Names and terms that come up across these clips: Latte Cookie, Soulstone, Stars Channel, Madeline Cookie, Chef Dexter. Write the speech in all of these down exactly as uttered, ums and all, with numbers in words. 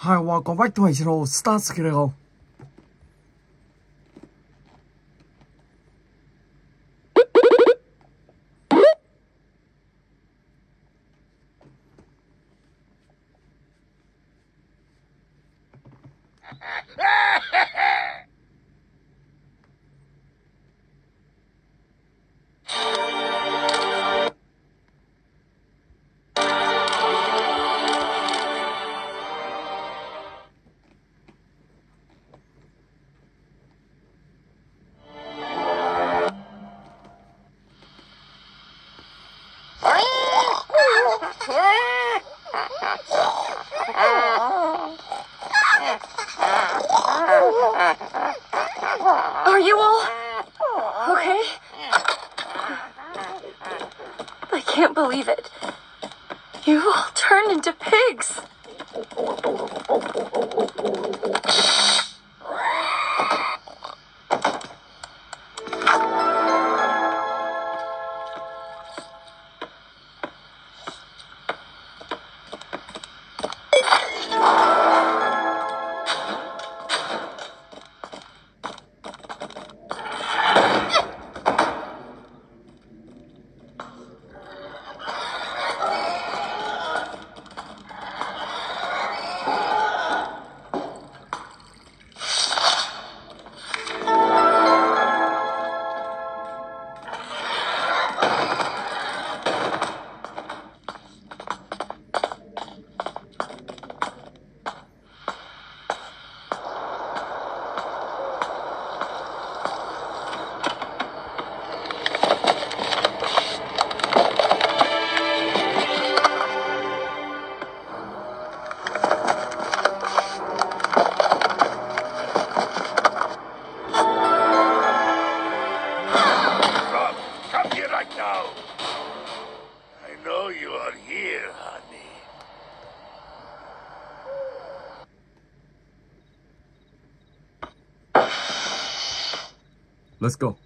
Hi, welcome back to my channel, Stars Channel. Are you all okay? I can't believe it. You all turned into pigs. Let's go.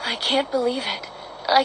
I can't believe it. I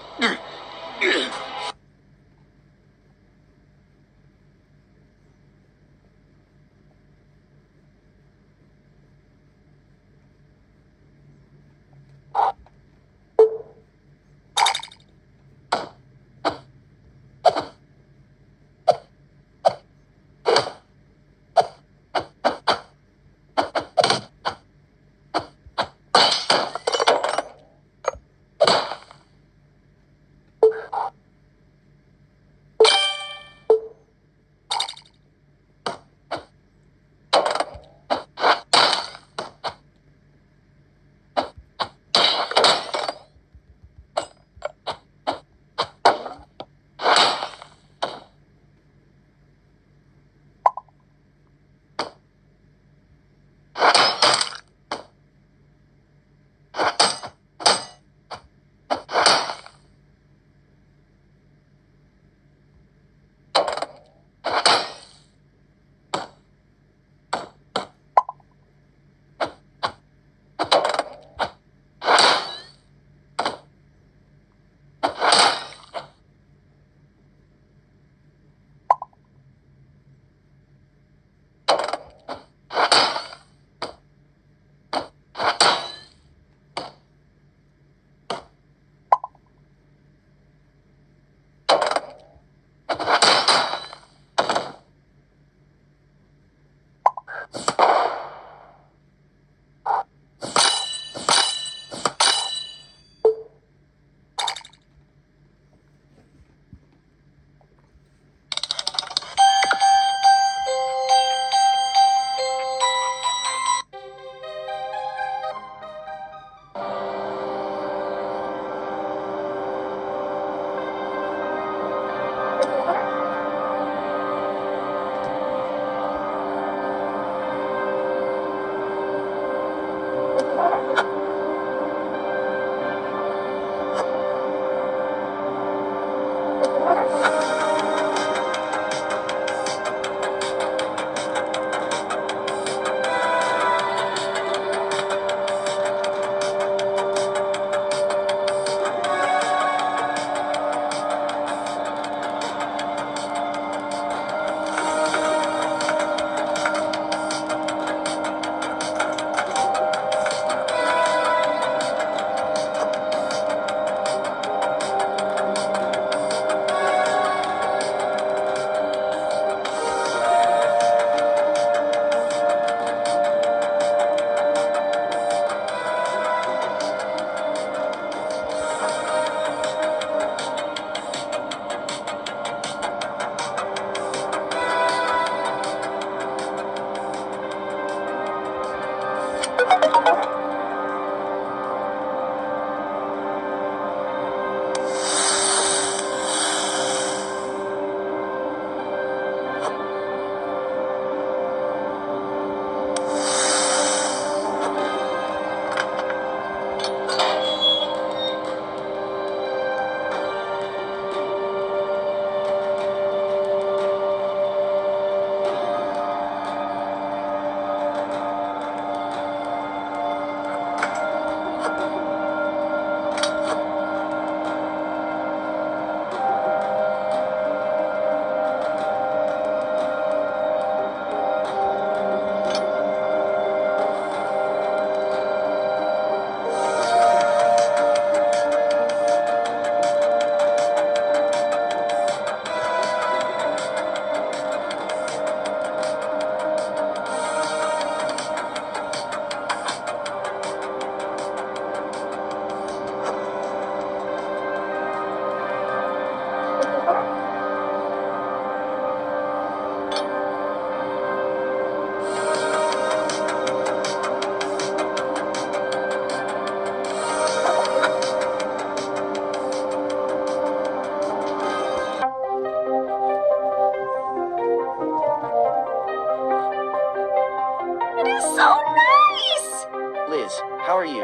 How are you?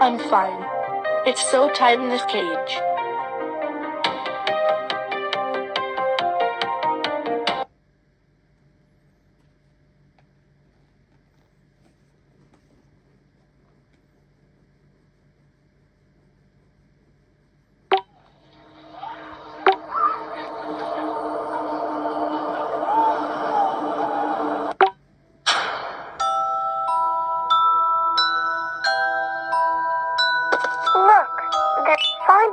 I'm fine. It's so tight in this cage.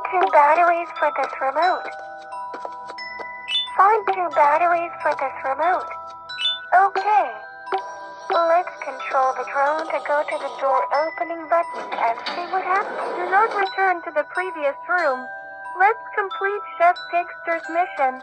Find two batteries for this remote. Find two batteries for this remote. Okay. Let's control the drone to go to the door opening button and see what happens. Do not return to the previous room. Let's complete Chef Dexter's mission.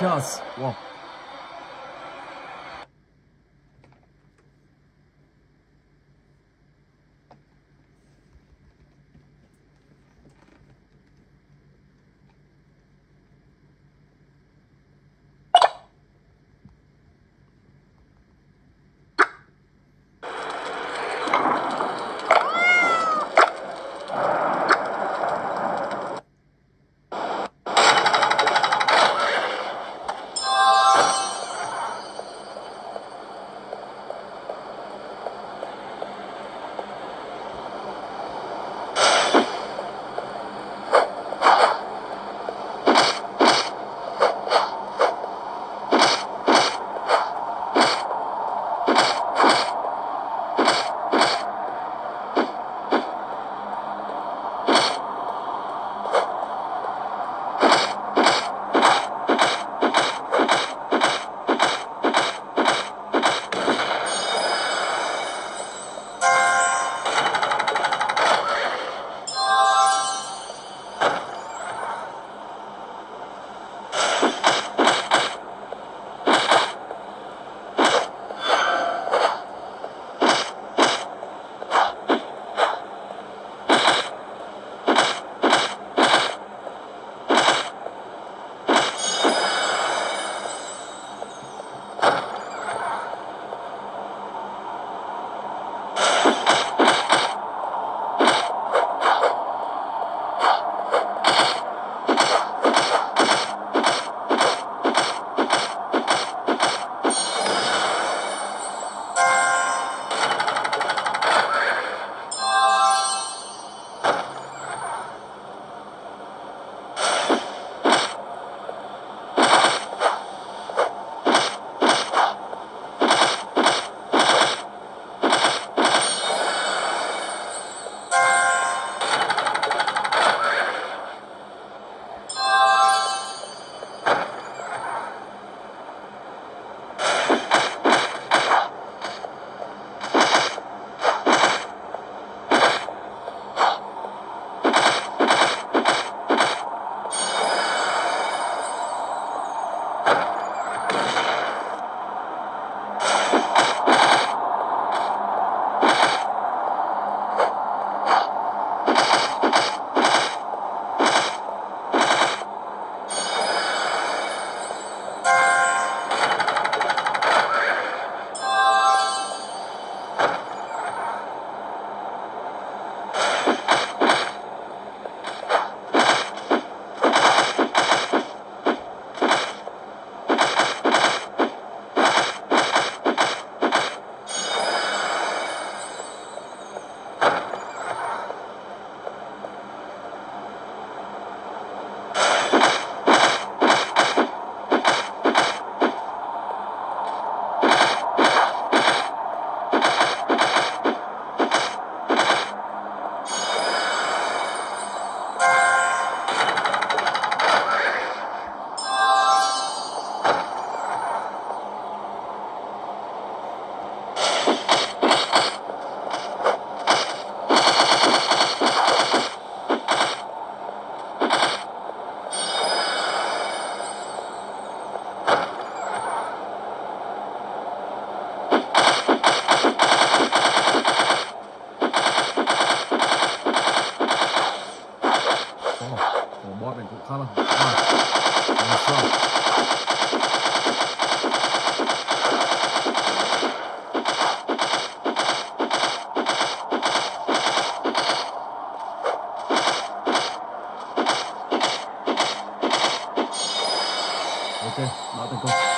does. Well, okay, not the goal.